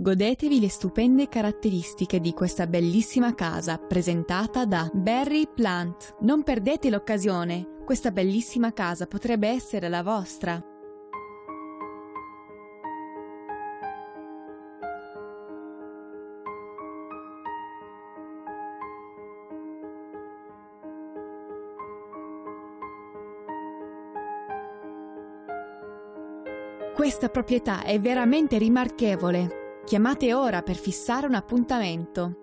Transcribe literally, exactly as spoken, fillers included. Godetevi le stupende caratteristiche di questa bellissima casa presentata da Barry Plant. Non perdete l'occasione, questa bellissima casa potrebbe essere la vostra. Questa proprietà è veramente rimarchevole. Chiamate ora per fissare un appuntamento.